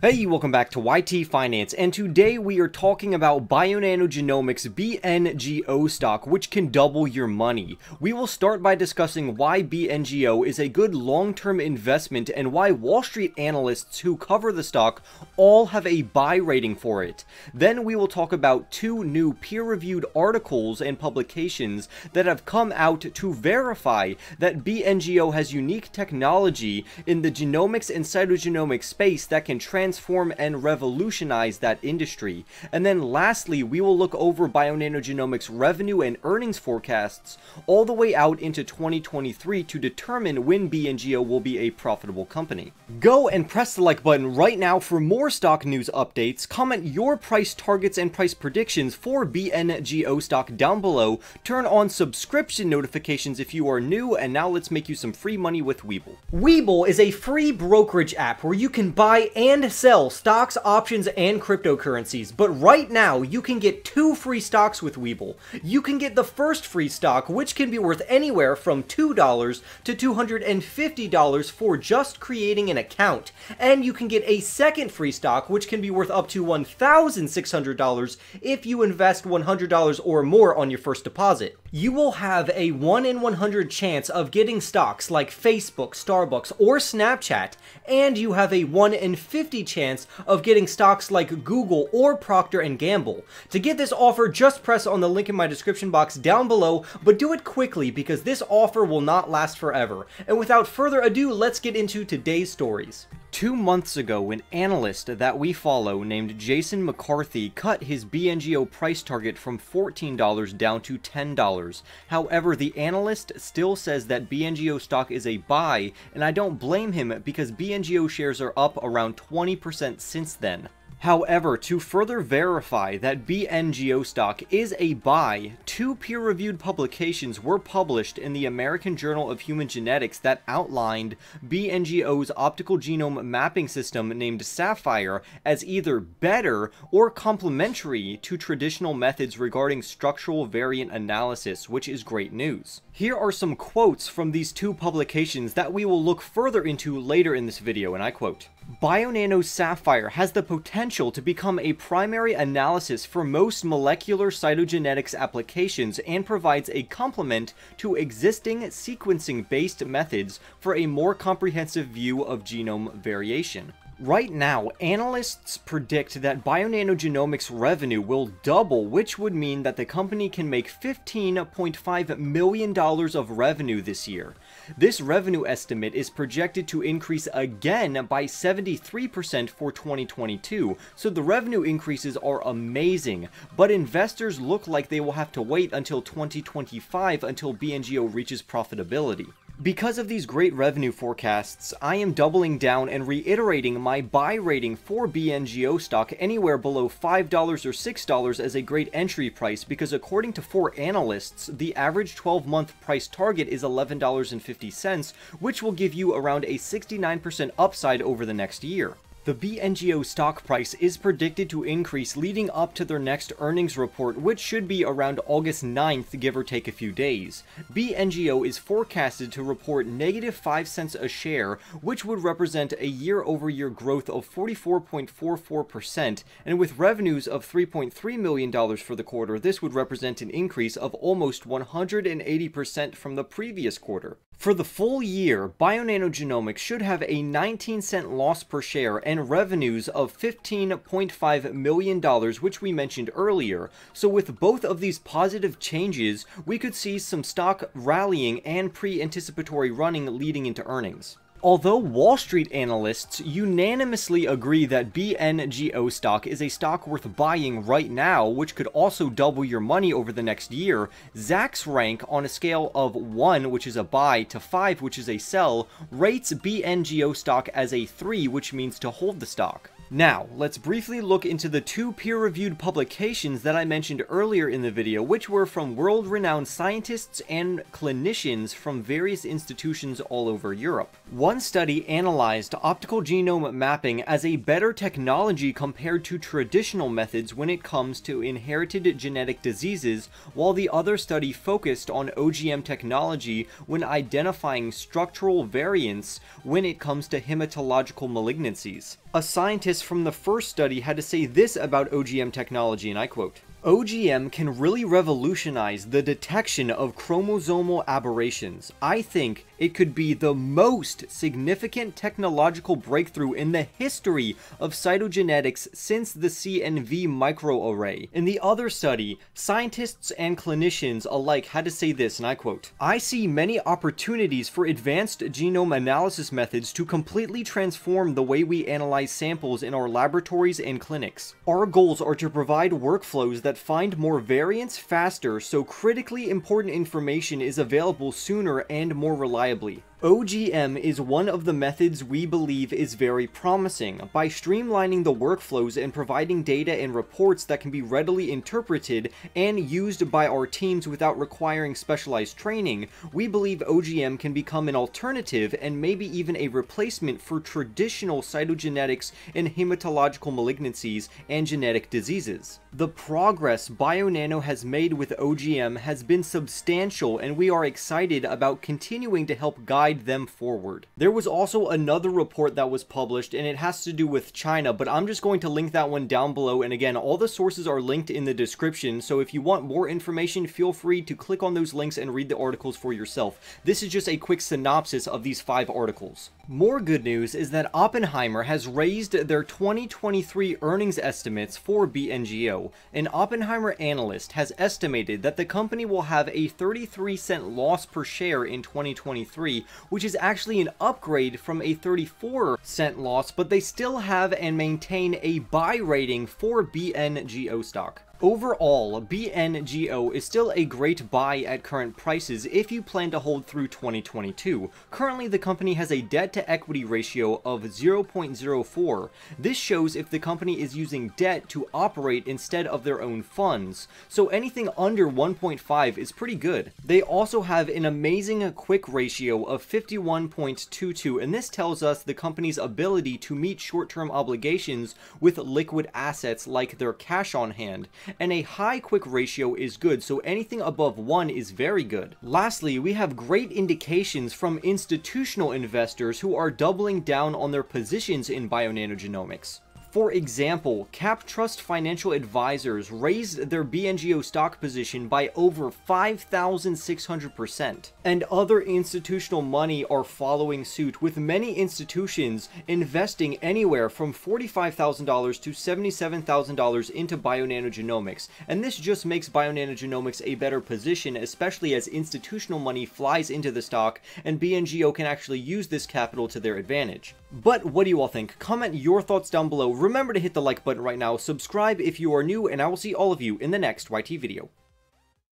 Hey, welcome back to YT Finance, and today we are talking about Bionano Genomics BNGO stock, which can double your money. We will start by discussing why BNGO is a good long-term investment and why Wall Street analysts who cover the stock all have a buy rating for it. Then we will talk about two new peer-reviewed articles and publications that have come out to verify that BNGO has unique technology in the genomics and cytogenomics space that can transform and revolutionize that industry. And then lastly, we will look over Bionano Genomics revenue and earnings forecasts all the way out into 2023 to determine when BNGO will be a profitable company. Go and press the like button right now for more stock news updates. Comment your price targets and price predictions for BNGO stock down below. Turn on subscription notifications if you are new, and now let's make you some free money with Webull. Webull is a free brokerage app where you can buy and sell stocks, options, and cryptocurrencies. But right now, you can get two free stocks with Webull. You can get the first free stock, which can be worth anywhere from $2 to $250 for just creating an account. And you can get a second free stock, which can be worth up to $1,600 if you invest $100 or more on your first deposit. You will have a 1 in 100 chance of getting stocks like Facebook, Starbucks, or Snapchat, and you have a 1 in 50 chance of getting stocks like Google or Procter & Gamble. To get this offer, just press on the link in my description box down below, but do it quickly because this offer will not last forever. And without further ado, let's get into today's stories. 2 months ago, an analyst that we follow named Jason McCarthy cut his BNGO price target from $14 down to $10. However, the analyst still says that BNGO stock is a buy, and I don't blame him because BNGO shares are up around 20% since then. However, to further verify that BNGO stock is a buy, two peer-reviewed publications were published in the American Journal of Human Genetics that outlined BNGO's optical genome mapping system named Saphyr as either better or complementary to traditional methods regarding structural variant analysis, which is great news. Here are some quotes from these two publications that we will look further into later in this video, and I quote, "Bionano Saphyr has the potential to become a primary analysis for most molecular cytogenetics applications and provides a complement to existing sequencing-based methods for a more comprehensive view of genome variation." Right now, analysts predict that Bionano Genomics revenue will double, which would mean that the company can make $15.5 million of revenue this year. This revenue estimate is projected to increase again by 73% for 2022, so the revenue increases are amazing, but investors look like they will have to wait until 2025 until BNGO reaches profitability. Because of these great revenue forecasts, I am doubling down and reiterating my buy rating for BNGO stock anywhere below $5 or $6 as a great entry price because according to 4 analysts, the average 12-month price target is $11.50, which will give you around a 69% upside over the next year. The BNGO stock price is predicted to increase leading up to their next earnings report, which should be around August 9th, give or take a few days. BNGO is forecasted to report -5 cents a share, which would represent a year-over-year growth of 44.44%, and with revenues of $3.3 million for the quarter, this would represent an increase of almost 180% from the previous quarter. For the full year, Bionano Genomics should have a 19-cent loss per share and revenues of $15.5 million, which we mentioned earlier. So with both of these positive changes, we could see some stock rallying and pre-anticipatory running leading into earnings. Although Wall Street analysts unanimously agree that BNGO stock is a stock worth buying right now, which could also double your money over the next year, Zacks rank on a scale of 1, which is a buy, to 5, which is a sell, rates BNGO stock as a 3, which means to hold the stock. Now, let's briefly look into the two peer-reviewed publications that I mentioned earlier in the video, which were from world-renowned scientists and clinicians from various institutions all over Europe. One study analyzed optical genome mapping as a better technology compared to traditional methods when it comes to inherited genetic diseases, while the other study focused on OGM technology when identifying structural variants when it comes to hematological malignancies. A scientist from the first study had to say this about OGM technology, and I quote, "OGM can really revolutionize the detection of chromosomal aberrations. I think it could be the most significant technological breakthrough in the history of cytogenetics since the CNV microarray." In the other study, scientists and clinicians alike had to say this, and I quote, "I see many opportunities for advanced genome analysis methods to completely transform the way we analyze samples in our laboratories and clinics. Our goals are to provide workflows that find more variants faster, so critically important information is available sooner and more reliably. OGM is one of the methods we believe is very promising. By streamlining the workflows and providing data and reports that can be readily interpreted and used by our teams without requiring specialized training, we believe OGM can become an alternative and maybe even a replacement for traditional cytogenetics in hematological malignancies and genetic diseases. The progress Bionano has made with OGM has been substantial, and we are excited about continuing to help guide them forward." There was also another report that was published, and it has to do with China, but I'm just going to link that one down below, and again, all the sources are linked in the description, so if you want more information, feel free to click on those links and read the articles for yourself. This is just a quick synopsis of these 5 articles. More good news is that Oppenheimer has raised their 2023 earnings estimates for BNGO. An Oppenheimer analyst has estimated that the company will have a 33-cent loss per share in 2023, which is actually an upgrade from a 34-cent loss, but they still have and maintain a buy rating for BNGO stock. Overall, BNGO is still a great buy at current prices if you plan to hold through 2022. Currently, the company has a debt-to-equity ratio of 0.04. This shows if the company is using debt to operate instead of their own funds, so anything under 1.5 is pretty good. They also have an amazing quick ratio of 51.22, and this tells us the company's ability to meet short-term obligations with liquid assets like their cash on hand. And a high quick ratio is good, so anything above 1 is very good. Lastly, we have great indications from institutional investors who are doubling down on their positions in Bionano Genomics. For example, CapTrust Financial Advisors raised their BNGO stock position by over 5,600%, and other institutional money are following suit, with many institutions investing anywhere from $45,000 to $77,000 into Bionano Genomics, and this just makes Bionano Genomics a better position, especially as institutional money flies into the stock, and BNGO can actually use this capital to their advantage. But what do you all think? Comment your thoughts down below. Remember to hit the like button right now, subscribe if you are new, and I will see all of you in the next YT video.